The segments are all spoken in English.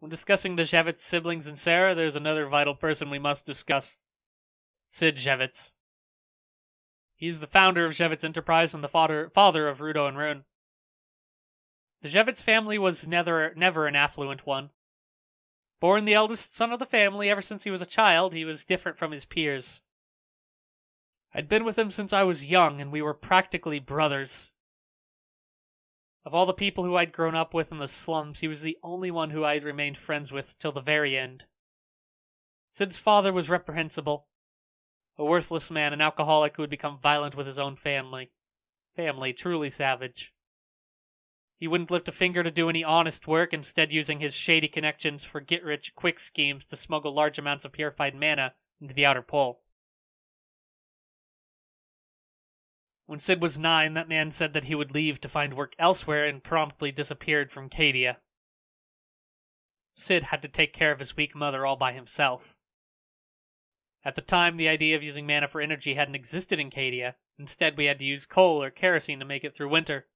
When discussing the Jevitz siblings and Sarah, there's another vital person we must discuss. Sid Jevitz. He's the founder of Jevitz Enterprise and the father of Rudo and Rune. The Jevitz family was never an affluent one. Born the eldest son of the family, ever since he was a child, he was different from his peers. I'd been with him since I was young, and we were practically brothers. Of all the people who I'd grown up with in the slums, he was the only one who I'd remained friends with till the very end. Sid's father was reprehensible. A worthless man, an alcoholic who had become violent with his own family. Truly savage. He wouldn't lift a finger to do any honest work, instead using his shady connections for get-rich-quick schemes to smuggle large amounts of purified mana into the outer pole. When Sid was 9, that man said that he would leave to find work elsewhere and promptly disappeared from Cadia. Sid had to take care of his weak mother all by himself. At the time, the idea of using mana for energy hadn't existed in Cadia. Instead, we had to use coal or kerosene to make it through winter.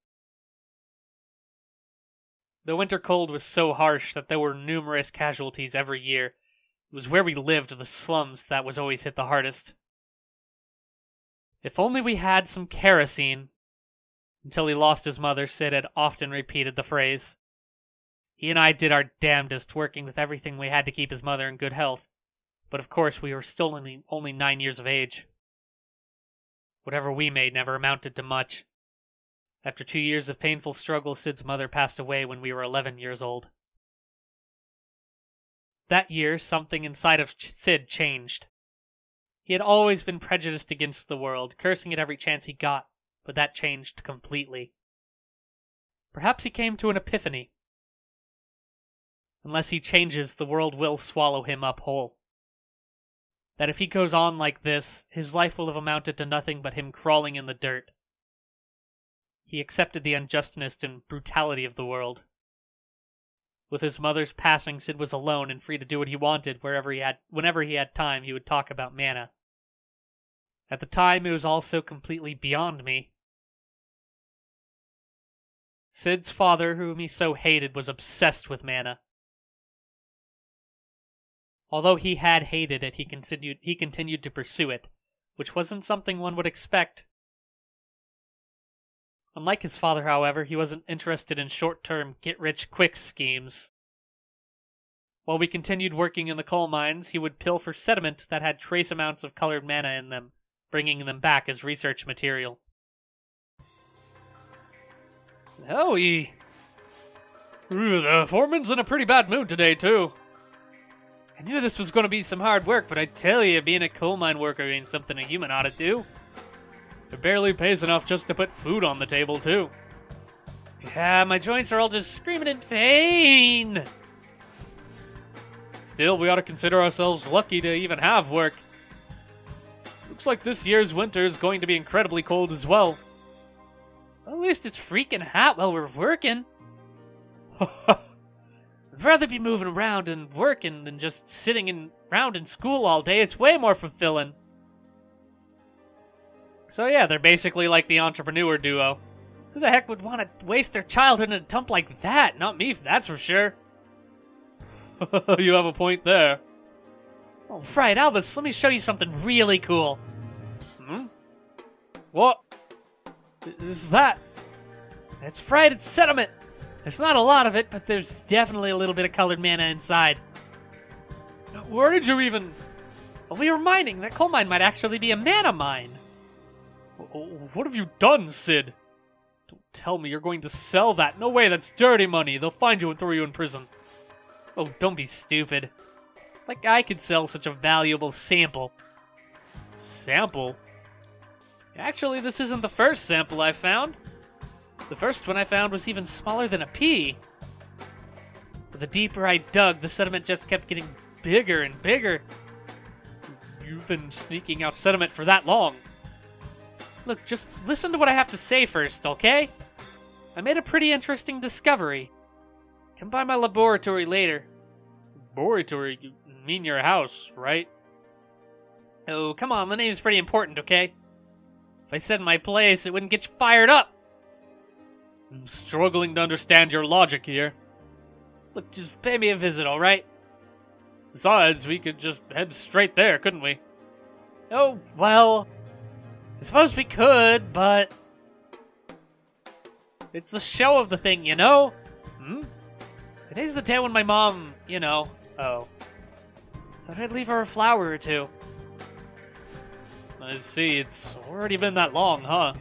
The winter cold was so harsh that there were numerous casualties every year. It was where we lived, the slums, that was always hit the hardest. If only we had some kerosene. Until he lost his mother, Sid had often repeated the phrase. He and I did our damnedest, working with everything we had to keep his mother in good health. But of course, we were still only 9 years of age. Whatever we made never amounted to much. After 2 years of painful struggle, Sid's mother passed away when we were 11 years old. That year, something inside of Sid changed. He had always been prejudiced against the world, cursing it every chance he got, but that changed completely. Perhaps he came to an epiphany. Unless he changes, the world will swallow him up whole. That if he goes on like this, his life will have amounted to nothing but him crawling in the dirt. He accepted the unjustness and brutality of the world. With his mother's passing, Sid was alone and free to do what he wanted whenever he had time. He would talk about mana. At the time, it was also completely beyond me. Sid's father, whom he so hated, was obsessed with mana. Although he had hated it, he continued to pursue it, which wasn't something one would expect. Unlike his father, however, he wasn't interested in short-term get-rich-quick schemes. While we continued working in the coal mines, he would pilfer sediment that had trace amounts of colored mana in them, bringing them back as research material. Howie! The foreman's in a pretty bad mood today, too. I knew this was going to be some hard work, but I tell you, being a coal mine worker ain't something a human ought to do. It barely pays enough just to put food on the table, too. Yeah, my joints are all just screaming in pain! Still, we ought to consider ourselves lucky to even have work. Looks like this year's winter is going to be incredibly cold as well. At least it's freaking hot while we're working. I'd rather be moving around and working than just sitting around in school all day. It's way more fulfilling. So yeah, they're basically like the entrepreneur duo. Who the heck would want to waste their childhood in a dump like that? Not me, that's for sure. You have a point there. Oh, right, Albus, let me show you something really cool. Hmm? What? Is that? That's right, it's sediment. There's not a lot of it, but there's definitely a little bit of colored mana inside. Where did you even... Well, we were mining. That coal mine might actually be a mana mine. What have you done, Sid? Don't tell me you're going to sell that. No way, that's dirty money. They'll find you and throw you in prison. Oh, don't be stupid. Like I could sell such a valuable sample. Sample? Actually, this isn't the first sample I found. The first one I found was even smaller than a pea. But the deeper I dug, the sediment just kept getting bigger and bigger. You've been sneaking out sediment for that long. Look, just listen to what I have to say first, okay? I made a pretty interesting discovery. Come by my laboratory later. Laboratory? You mean your house, right? Oh, come on, the name's pretty important, okay? If I said my place, it wouldn't get you fired up. I'm struggling to understand your logic here. Look, just pay me a visit, all right? Besides, we could just head straight there, couldn't we? Oh, well, I suppose we could, but... it's the show of the thing, you know? Hmm? Today's the day when my mom, you know... oh. Thought I'd leave her a flower or two. I see, it's already been that long, huh?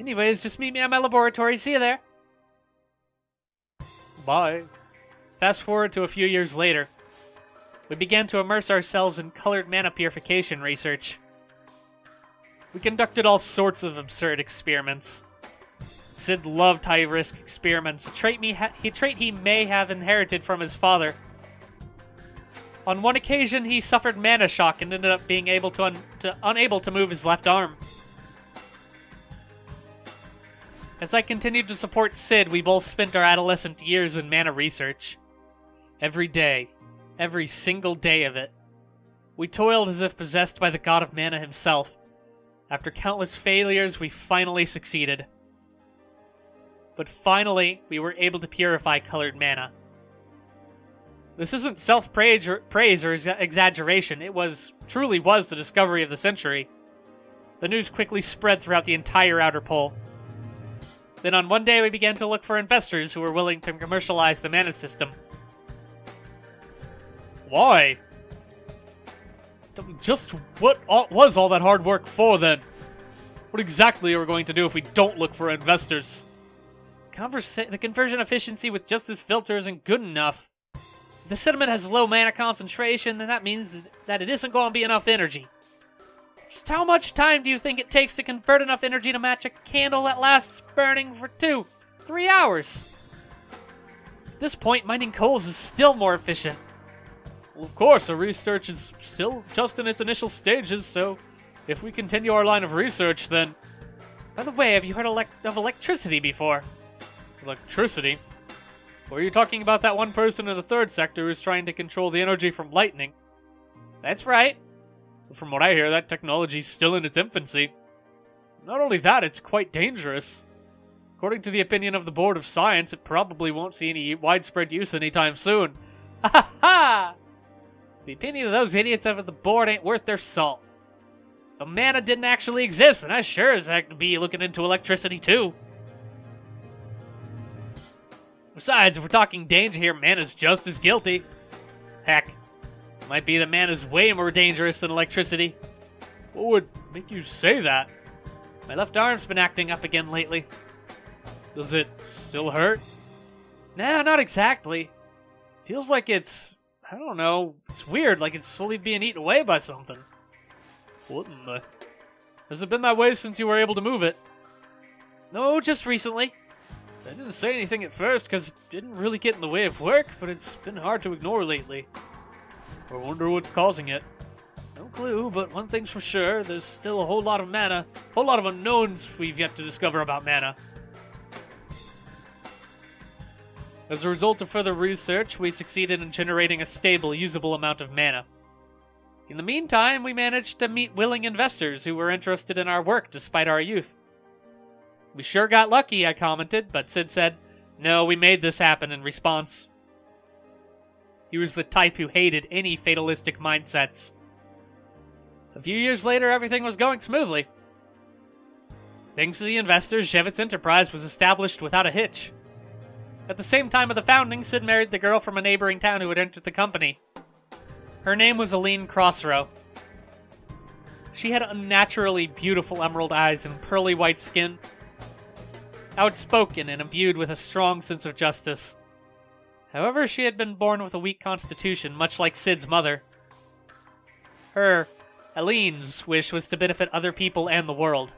Anyways, just meet me at my laboratory, see you there. Bye. Fast forward to a few years later. We began to immerse ourselves in colored mana purification research. We conducted all sorts of absurd experiments. Sid loved high-risk experiments, a trait he may have inherited from his father. On one occasion, he suffered mana shock and ended up being able to unable to move his left arm. As I continued to support Sid, we both spent our adolescent years in mana research. Every day, every single day of it, we toiled as if possessed by the god of mana himself. After countless failures, we finally succeeded. But finally, we were able to purify colored mana. This isn't self-praise or exaggeration, it truly was the discovery of the century. The news quickly spread throughout the entire Outer Pole. Then on one day, we began to look for investors who were willing to commercialize the mana system. Why? Just what was all that hard work for, then? What exactly are we going to do if we don't look for investors? The conversion efficiency with just this filter isn't good enough. If the sediment has low mana concentration, then that means that it isn't going to be enough energy. Just how much time do you think it takes to convert enough energy to match a candle that lasts burning for 2-3 hours? At this point, mining coals is still more efficient. Well, of course, our research is still just in its initial stages, so if we continue our line of research, then... By the way, have you heard of electricity before? Electricity? Or are you talking about that one person in the third sector who's trying to control the energy from lightning? That's right. From what I hear, that technology's still in its infancy. Not only that, it's quite dangerous. According to the opinion of the Board of Science, it probably won't see any widespread use anytime soon. Ha ha! The opinion of those idiots over the board ain't worth their salt. If mana didn't actually exist, then I sure as heck would be looking into electricity too. Besides, if we're talking danger here, mana's just as guilty. Heck. Might be that mana's way more dangerous than electricity. What would make you say that? My left arm's been acting up again lately. Does it still hurt? Nah, not exactly. Feels like it's... I don't know. It's weird, like it's slowly being eaten away by something. What in the... Has it been that way since you were able to move it? No, just recently. I didn't say anything at first because it didn't really get in the way of work, but it's been hard to ignore lately. I wonder what's causing it. No clue, but one thing's for sure, there's still a whole lot of mana, a whole lot of unknowns we've yet to discover about mana. As a result of further research, we succeeded in generating a stable, usable amount of mana. In the meantime, we managed to meet willing investors who were interested in our work despite our youth. We sure got lucky, I commented, but Sid said, no, we made this happen in response. He was the type who hated any fatalistic mindsets. A few years later, everything was going smoothly. Thanks to the investors, Jevitz Enterprise was established without a hitch. At the same time of the founding, Sid married the girl from a neighboring town who had entered the company. Her name was Aline Crossrow. She had unnaturally beautiful emerald eyes and pearly white skin, outspoken and imbued with a strong sense of justice. However, she had been born with a weak constitution, much like Sid's mother. Her, Aline's, wish was to benefit other people and the world.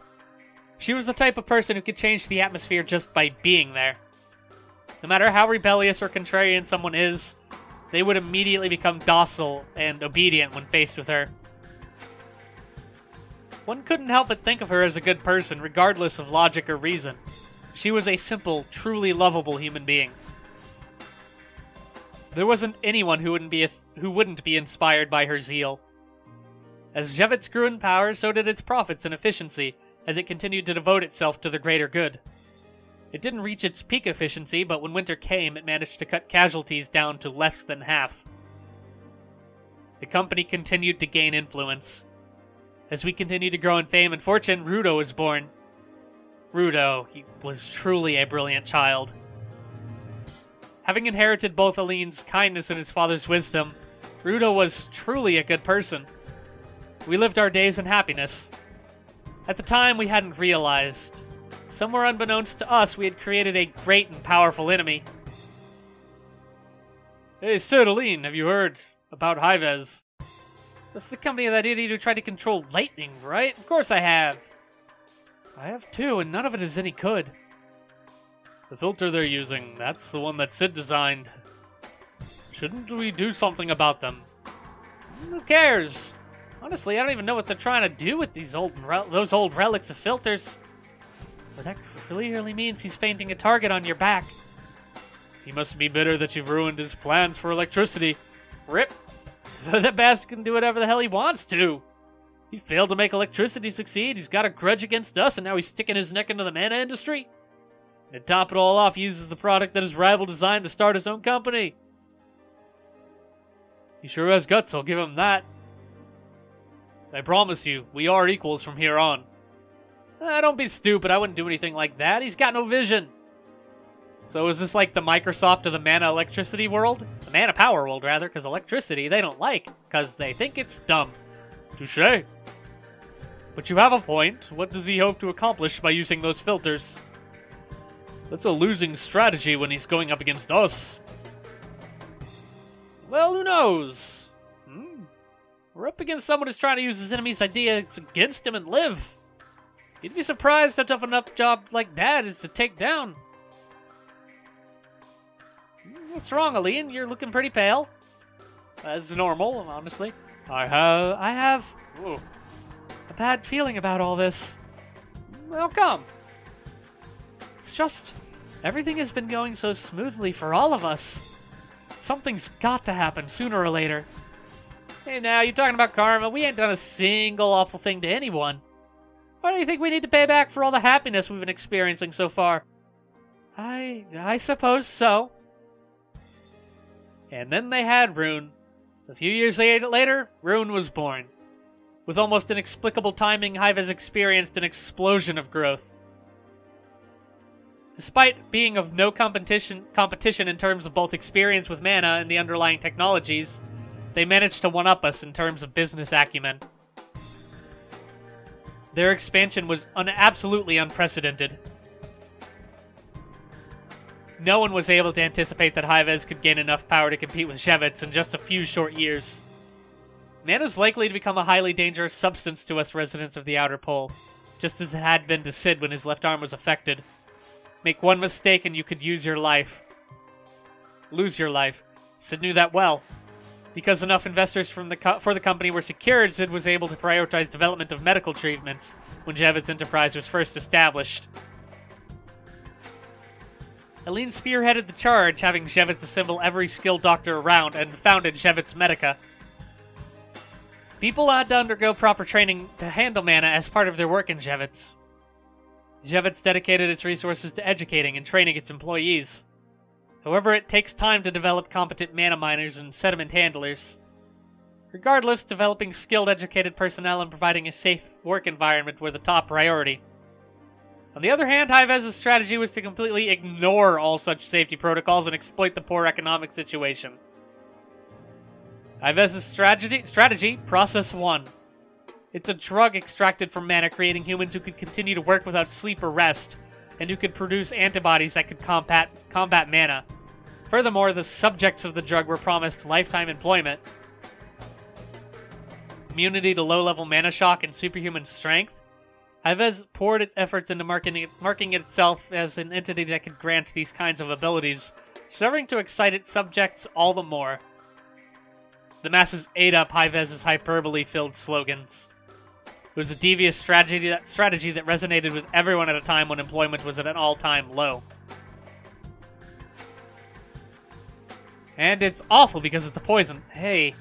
She was the type of person who could change the atmosphere just by being there. No matter how rebellious or contrarian someone is, they would immediately become docile and obedient when faced with her. One couldn't help but think of her as a good person, regardless of logic or reason. She was a simple, truly lovable human being. There wasn't anyone who wouldn't be inspired by her zeal. As Jevitz grew in power, so did its profits and efficiency, as it continued to devote itself to the greater good. It didn't reach its peak efficiency, but when winter came, it managed to cut casualties down to less than half. The company continued to gain influence. As we continued to grow in fame and fortune, Rudo was born. Rudo, he was truly a brilliant child. Having inherited both Aline's kindness and his father's wisdom, Rudo was truly a good person. We lived our days in happiness. At the time, we hadn't realized. Somewhere unbeknownst to us, we had created a great and powerful enemy. Hey, Sid, Aline, have you heard about Hivez? That's the company of that idiot who tried to control lightning, right? Of course I have. I have too, and none of it is any good. The filter they're using, that's the one that Sid designed. Shouldn't we do something about them? Who cares? Honestly, I don't even know what they're trying to do with these those old relics of filters. But that clearly means he's painting a target on your back. He must be bitter that you've ruined his plans for electricity. Rip. That bastard can do whatever the hell he wants to. He failed to make electricity succeed, he's got a grudge against us, and now he's sticking his neck into the mana industry? And to top it all off, he uses the product that his rival designed to start his own company. He sure has guts, I'll give him that. I promise you, we are equals from here on. Don't be stupid, I wouldn't do anything like that, he's got no vision. So is this like the Microsoft of the mana electricity world? The mana power world, rather, because electricity they don't like, because they think it's dumb. Touché. But you have a point. What does he hope to accomplish by using those filters? That's a losing strategy when he's going up against us. Well, who knows? We're up against someone who's trying to use his enemy's ideas against him and live. You'd be surprised how tough enough job like that is to take down. What's wrong, Aline? You're looking pretty pale. As normal, honestly. I have a bad feeling about all this. How come? It's just, everything has been going so smoothly for all of us. Something's got to happen sooner or later. Hey now, you're talking about karma. We ain't done a single awful thing to anyone. Why do you think we need to pay back for all the happiness we've been experiencing so far? I suppose so. And then they had Rune. A few years later, Rune was born. With almost inexplicable timing, Hivez experienced an explosion of growth. Despite being of no competition in terms of both experience with mana and the underlying technologies, they managed to one-up us in terms of business acumen. Their expansion was absolutely unprecedented. No one was able to anticipate that Hivez could gain enough power to compete with Jevitz in just a few short years. Mana's likely to become a highly dangerous substance to us residents of the Outer Pole, just as it had been to Sid when his left arm was affected. Make one mistake and you could lose your life. Sid knew that well. Because enough investors for the company were secured, Sid was able to prioritize development of medical treatments when Jevitz Enterprise was first established. Aline spearheaded the charge, having Jevitz assemble every skilled doctor around, and founded Jevitz Medica. People had to undergo proper training to handle mana as part of their work in Jevitz. Jevitz dedicated its resources to educating and training its employees. However, it takes time to develop competent mana miners and sediment handlers. Regardless, developing skilled, educated personnel and providing a safe work environment were the top priority. On the other hand, Hivez's strategy was to completely ignore all such safety protocols and exploit the poor economic situation. Hivez's strategy, Process 1. It's a drug extracted from mana, creating humans who could continue to work without sleep or rest, and who could produce antibodies that could combat mana. Furthermore, the subjects of the drug were promised lifetime employment, immunity to low-level mana shock, and superhuman strength. Hivez poured its efforts into marking itself as an entity that could grant these kinds of abilities, serving to excite its subjects all the more. The masses ate up Hivez's hyperbole-filled slogans. It was a devious strategy that resonated with everyone at a time when employment was at an all-time low. And it's awful because it's a poison. Hey,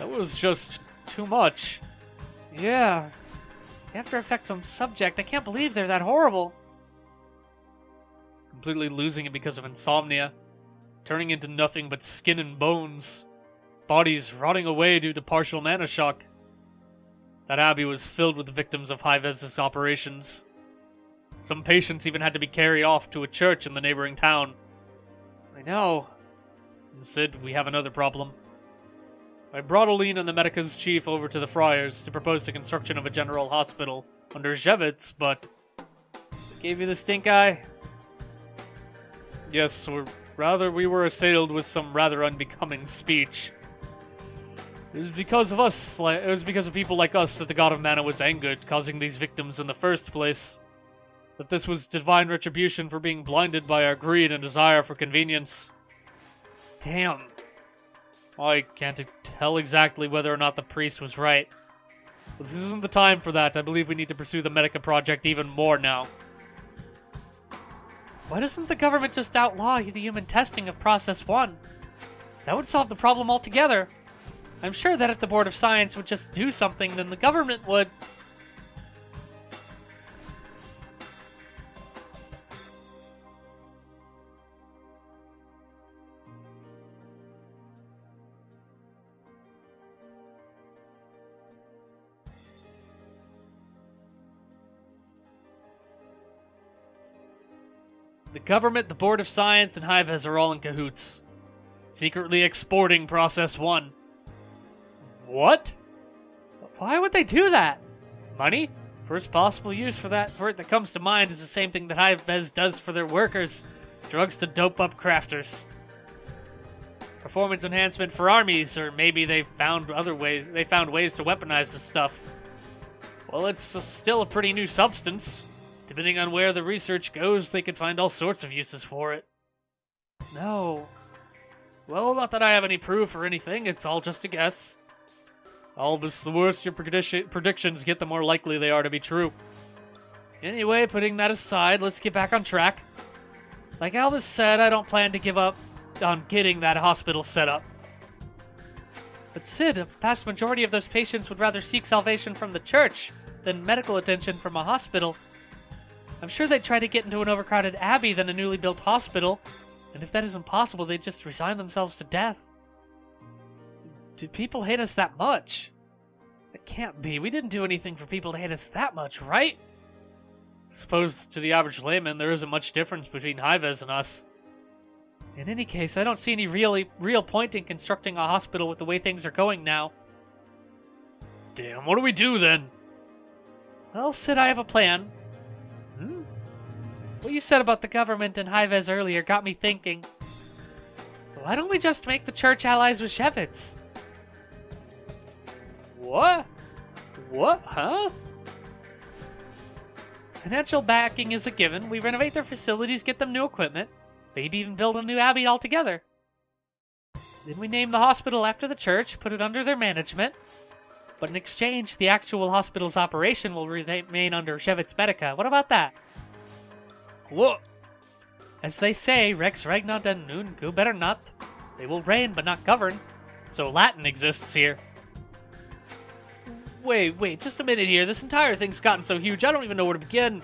that was just too much. Yeah. The after effects on subject, I can't believe they're that horrible. completely losing it because of insomnia, turning into nothing but skin and bones, bodies rotting away due to partial mana shock. That abbey was filled with victims of Hivez's operations. Some patients even had to be carried off to a church in the neighboring town. I know. And Sid, we have another problem. I brought Aline and the Medica's chief over to the Friars to propose the construction of a general hospital under Jevitz, but... Gave you the stink eye? Yes, or rather we were assailed with some rather unbecoming speech. It was because of people like us that the god of mana was angered, causing these victims in the first place. That this was divine retribution for being blinded by our greed and desire for convenience. Damn. I can't tell exactly whether or not the priest was right. But this isn't the time for that. I believe we need to pursue the Medica project even more now. Why doesn't the government just outlaw the human testing of Process 1? That would solve the problem altogether. I'm sure that if the Board of Science would just do something, then the government would... The government, the Board of Science, and Hivez are all in cahoots. Secretly exporting Process 1. What? Why would they do that? Money? First possible use for that word that comes to mind is the same thing that Hivez does for their workers. Drugs to dope up crafters. Performance enhancement for armies, or maybe they found ways to weaponize this stuff. Well, it's still a pretty new substance. Depending on where the research goes, they could find all sorts of uses for it. No. Well, not that I have any proof or anything, it's all just a guess. Albus, the worse your predictions get, the more likely they are to be true. Anyway, putting that aside, let's get back on track. Like Albus said, I don't plan to give up on getting that hospital set up. But Sid, a vast majority of those patients would rather seek salvation from the church than medical attention from a hospital. I'm sure they'd try to get into an overcrowded abbey than a newly built hospital, and if that isn't possible, they'd just resign themselves to death. Did people hate us that much? It can't be. We didn't do anything for people to hate us that much, right? I suppose to the average layman, there isn't much difference between Hivez and us. In any case, I don't see any real point in constructing a hospital with the way things are going now. Damn, what do we do then? Well, Sid, I have a plan. What you said about the government and Hivez earlier got me thinking. Why don't we just make the church allies with Jevitz? What? What? Huh? Financial backing is a given. We renovate their facilities, get them new equipment, maybe even build a new abbey altogether. Then we name the hospital after the church, put it under their management. But in exchange, the actual hospital's operation will remain under Jevitz Medica. What about that? Whoa. As they say, Rex regnat and nun gubernat. They will reign but not govern. So Latin exists here. Wait, just a minute here. This entire thing's gotten so huge, I don't even know where to begin.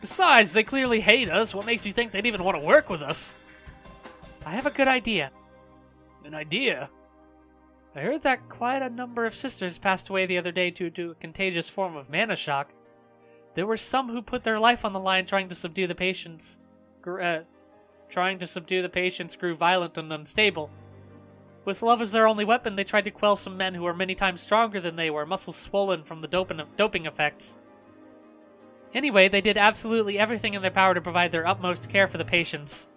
Besides, they clearly hate us. What makes you think they'd even want to work with us? I have a good idea. An idea? I heard that quite a number of sisters passed away the other day due to a contagious form of mana shock. There were some who put their life on the line trying to subdue the patients. Grew violent and unstable. With love as their only weapon, they tried to quell some men who were many times stronger than they were, muscles swollen from the doping effects. Anyway, they did absolutely everything in their power to provide their utmost care for the patients.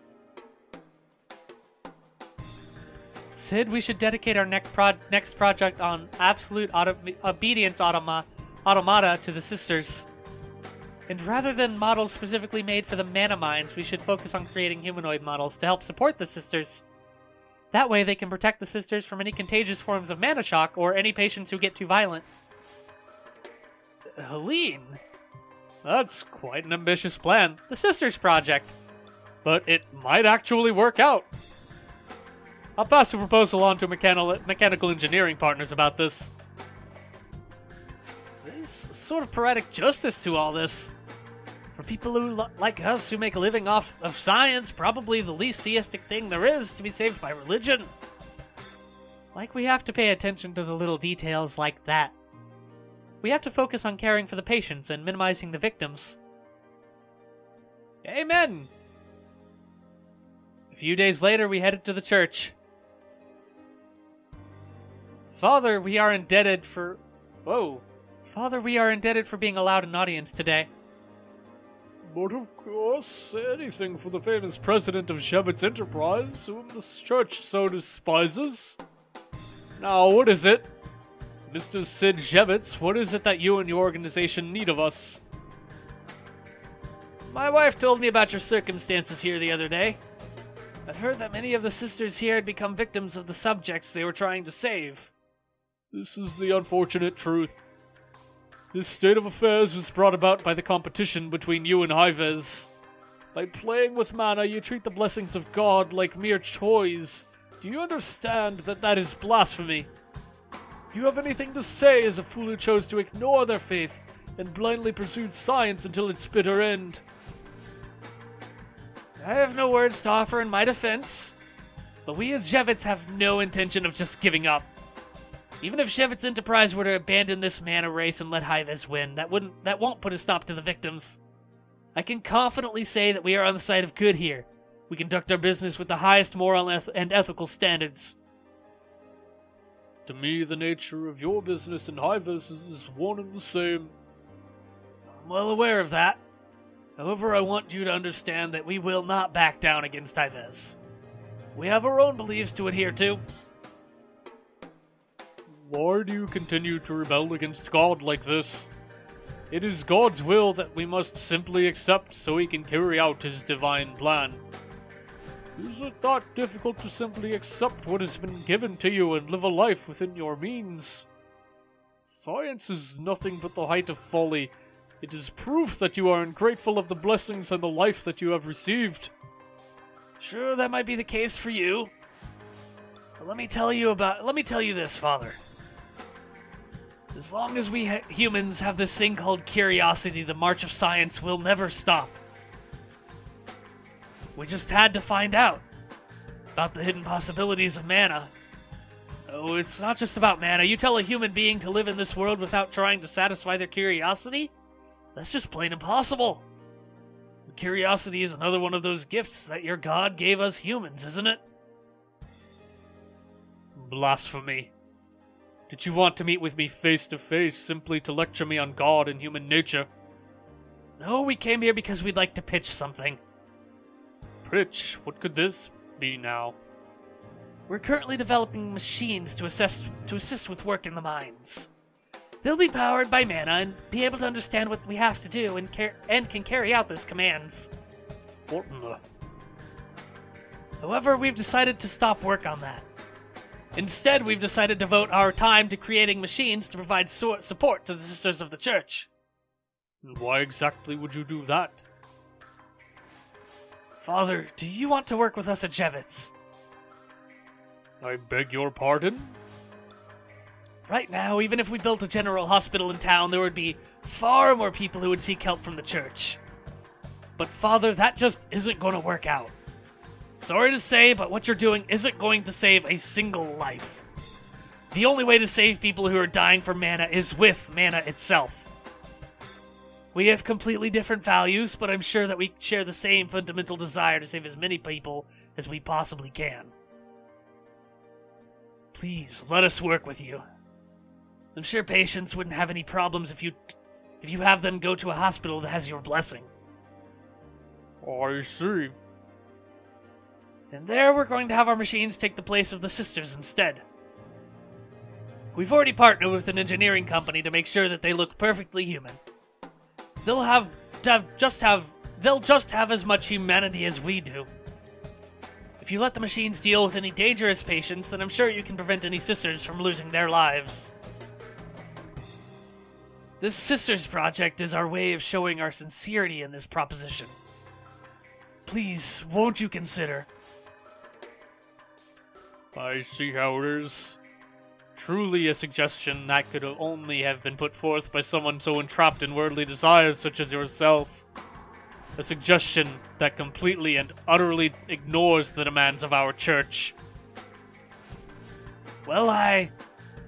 Sid, we should dedicate our next project on absolute obedience automata to the sisters. And rather than models specifically made for the mana mines, we should focus on creating humanoid models to help support the sisters. That way they can protect the sisters from any contagious forms of mana shock or any patients who get too violent. Helene? That's quite an ambitious plan. The sisters project. But it might actually work out. I'll pass the proposal on to mechanical engineering partners about this. There's sort of poetic justice to all this. For people who like us who make a living off of science, probably the least theistic thing there is to be saved by religion. Like, we have to pay attention to the little details like that. We have to focus on caring for the patients and minimizing the victims. Amen! A few days later, we headed to the church. Father, we are indebted for... Whoa. Father, we are indebted for being allowed an audience today. But of course, anything for the famous president of Jevitz Enterprise, whom this church so despises. Now, what is it? Mr. Sid Jevitz, what is it that you and your organization need of us? My wife told me about your circumstances here the other day. I've heard that many of the sisters here had become victims of the subjects they were trying to save. This is the unfortunate truth. This state of affairs was brought about by the competition between you and Hivez. By playing with mana, you treat the blessings of God like mere toys. Do you understand that that is blasphemy? Do you have anything to say as a fool who chose to ignore their faith and blindly pursued science until its bitter end? I have no words to offer in my defense, but we as Jevitz have no intention of just giving up. Even if Jevitz Enterprise were to abandon this mana race and let Hivez win, that won't put a stop to the victims. I can confidently say that we are on the side of good here. We conduct our business with the highest moral and ethical standards. To me, the nature of your business and Hivez's is one and the same. I'm well aware of that. However, I want you to understand that we will not back down against Hivez. We have our own beliefs to adhere to. Why do you continue to rebel against God like this? It is God's will that we must simply accept so he can carry out his divine plan. Is it not difficult to simply accept what has been given to you and live a life within your means? Science is nothing but the height of folly. It is proof that you are ungrateful of the blessings and the life that you have received. Sure, that might be the case for you. But let me tell you this, Father. As long as we humans have this thing called curiosity, the march of science will never stop. We just had to find out about the hidden possibilities of mana. Oh, it's not just about mana. You tell a human being to live in this world without trying to satisfy their curiosity? That's just plain impossible. Curiosity is another one of those gifts that your God gave us humans, isn't it? Blasphemy. Did you want to meet with me face to face simply to lecture me on God and human nature? No, we came here because we'd like to pitch something. Pitch? What could this be now? We're currently developing machines to assist with work in the mines. They'll be powered by mana and be able to understand what we have to do and can carry out those commands. What in the... However, we've decided to stop work on that. Instead, we've decided to devote our time to creating machines to provide support to the Sisters of the Church. And why exactly would you do that? Father, do you want to work with us at Jevitz? I beg your pardon? Right now, even if we built a general hospital in town, there would be far more people who would seek help from the church. But Father, that just isn't going to work out. Sorry to say, but what you're doing isn't going to save a single life. The only way to save people who are dying for mana is with mana itself. We have completely different values, but I'm sure that we share the same fundamental desire to save as many people as we possibly can. Please, let us work with you. I'm sure patients wouldn't have any problems if you have them go to a hospital that has your blessing. I see. And there, we're going to have our machines take the place of the sisters instead. We've already partnered with an engineering company to make sure that they look perfectly human. They'll just have as much humanity as we do. If you let the machines deal with any dangerous patients, then I'm sure you can prevent any sisters from losing their lives. This Sisters Project is our way of showing our sincerity in this proposition. Please, won't you consider? I see how it is. Truly a suggestion that could only have been put forth by someone so entrapped in worldly desires such as yourself. A suggestion that completely and utterly ignores the demands of our church. Well, I...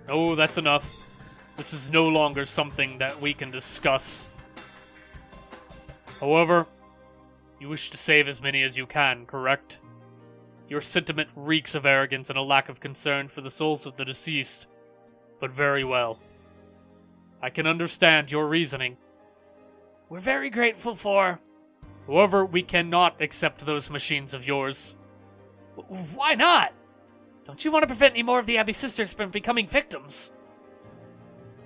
Oh, that's enough. This is no longer something that we can discuss. However, you wish to save as many as you can, correct? Your sentiment reeks of arrogance and a lack of concern for the souls of the deceased, but very well. I can understand your reasoning. We're very grateful for... However, we cannot accept those machines of yours. Why not? Don't you want to prevent any more of the Abbey sisters from becoming victims?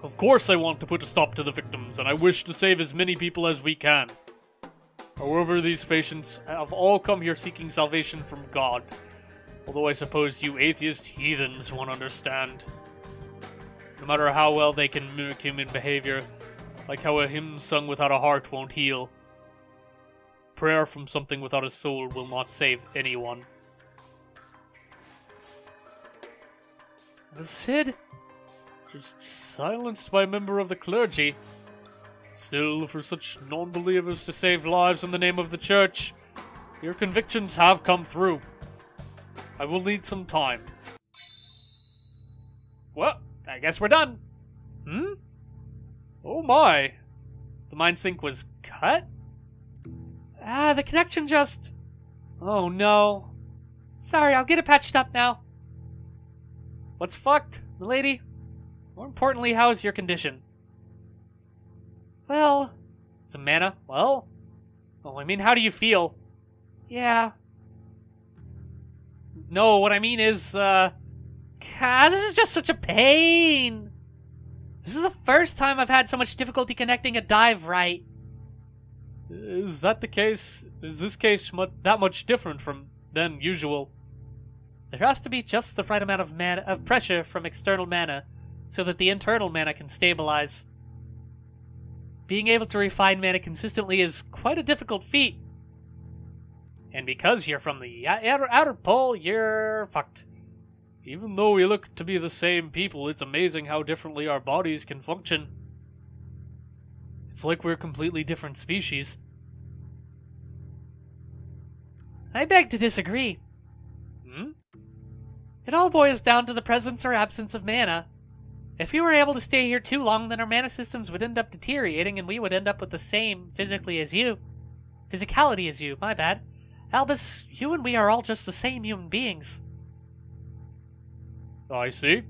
Of course I want to put a stop to the victims, and I wish to save as many people as we can. However, these patients have all come here seeking salvation from God. Although I suppose you atheist heathens won't understand. No matter how well they can mimic human behavior, like how a hymn sung without a heart won't heal. Prayer from something without a soul will not save anyone. Was Sid just silenced by a member of the clergy? Still, for such non-believers to save lives in the name of the church, your convictions have come through. I will need some time. Well, I guess we're done. Hmm? Oh my. The mind sync was cut? Ah, the connection just... Oh no. Sorry, I'll get it patched up now. What's fucked, milady? More importantly, how is your condition? Well... Some mana? Well? Oh, I mean, how do you feel? Yeah. No, what I mean is, God, this is just such a pain! This is the first time I've had so much difficulty connecting a dive right. Is that the case? Is this case that much different than usual? There has to be just the right amount of pressure from external mana, so that the internal mana can stabilize. Being able to refine mana consistently is quite a difficult feat. And because you're from the outer pole, you're fucked. Even though we look to be the same people, it's amazing how differently our bodies can function. It's like we're completely different species. I beg to disagree. Hmm? It all boils down to the presence or absence of mana. If we were able to stay here too long, then our mana systems would end up deteriorating and we would end up with the same physicality as you, my bad. Albus, you and we are all just the same human beings. I see.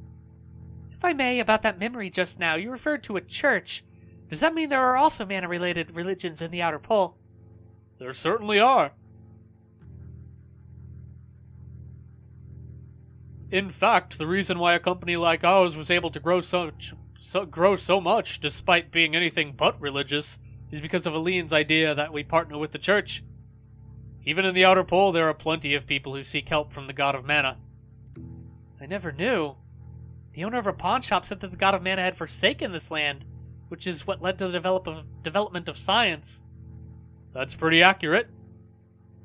If I may, about that memory just now, you referred to a church. Does that mean there are also mana-related religions in the Outer Pole? There certainly are. In fact, the reason why a company like ours was able to grow so much, despite being anything but religious, is because of Aline's idea that we partner with the church. Even in the Outer Pole, there are plenty of people who seek help from the God of Mana. I never knew. The owner of a pawn shop said that the God of Mana had forsaken this land, which is what led to the development of science. That's pretty accurate.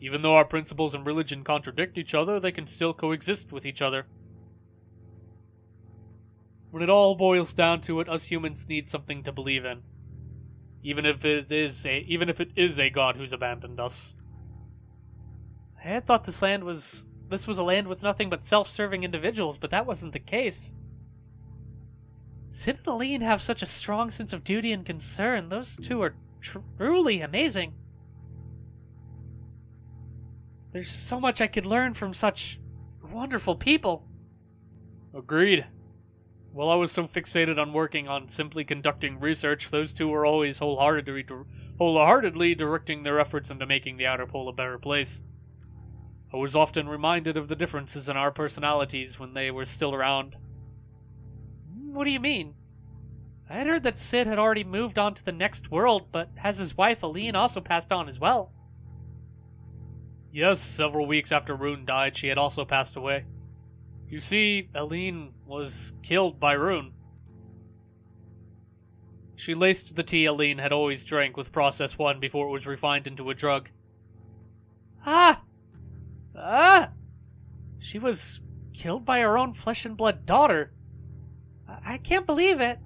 Even though our principles and religion contradict each other, they can still coexist with each other. When it all boils down to it, us humans need something to believe in. Even if it is a god who's abandoned us. I had thought this was a land with nothing but self-serving individuals, but that wasn't the case. Sid and Aline have such a strong sense of duty and concern. Those two are truly amazing. There's so much I could learn from such wonderful people. Agreed. While I was so fixated on working on simply conducting research, those two were always wholeheartedly directing their efforts into making the Outer Pole a better place. I was often reminded of the differences in our personalities when they were still around. What do you mean? I had heard that Sid had already moved on to the next world, but has his wife Aline also passed on as well? Yes, several weeks after Rune died, she had also passed away. You see, Aline was killed by Rune. She laced the tea Aline had always drank with Process 1 before it was refined into a drug. Ah! Ah! She was killed by her own flesh and blood daughter. I can't believe it.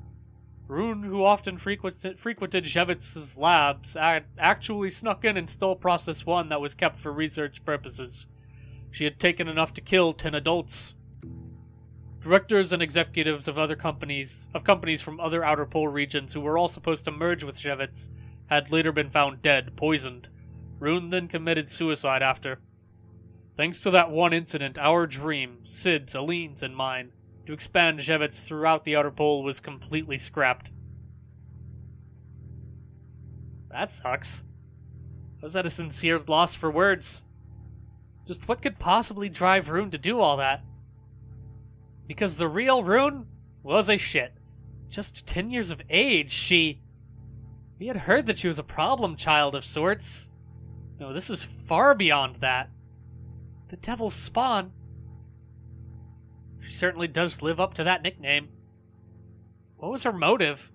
Rune, who often frequented Jevitz's labs, actually snuck in and stole Process 1 that was kept for research purposes. She had taken enough to kill 10 adults. Directors and executives of other companies from other Outer Pole regions who were all supposed to merge with Jevitz had later been found dead, poisoned. Rune then committed suicide after. Thanks to that one incident, our dream, Sid's, Aline's, and mine, to expand Jevitz throughout the Outer Pole was completely scrapped. That sucks. Was that a sincere loss for words? Just what could possibly drive Rune to do all that? Because the real Rune was a shit. Just 10 years of age, We had heard that she was a problem child of sorts. No, this is far beyond that. The Devil's Spawn. She certainly does live up to that nickname. What was her motive?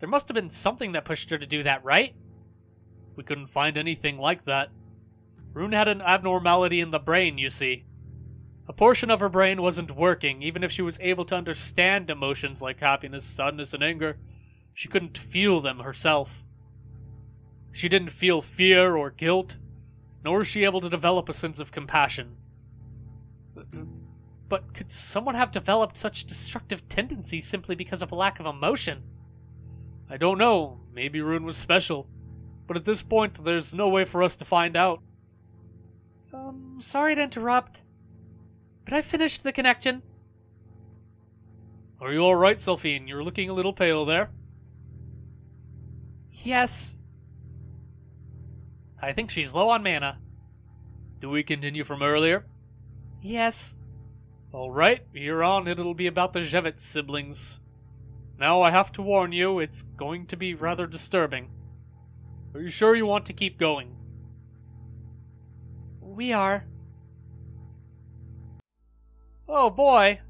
There must have been something that pushed her to do that, right? We couldn't find anything like that. Rune had an abnormality in the brain, you see. A portion of her brain wasn't working, even if she was able to understand emotions like happiness, sadness, and anger. She couldn't feel them herself. She didn't feel fear or guilt, nor was she able to develop a sense of compassion. But could someone have developed such destructive tendencies simply because of a lack of emotion? I don't know. Maybe Rune was special. But at this point, there's no way for us to find out. Sorry to interrupt, but I finished the connection. Are you alright, Sylphine? You're looking a little pale there. Yes. I think she's low on mana. Do we continue from earlier? Yes. Alright, here on it'll be about the Jevitz siblings. Now I have to warn you, it's going to be rather disturbing. Are you sure you want to keep going? We are. Oh boy!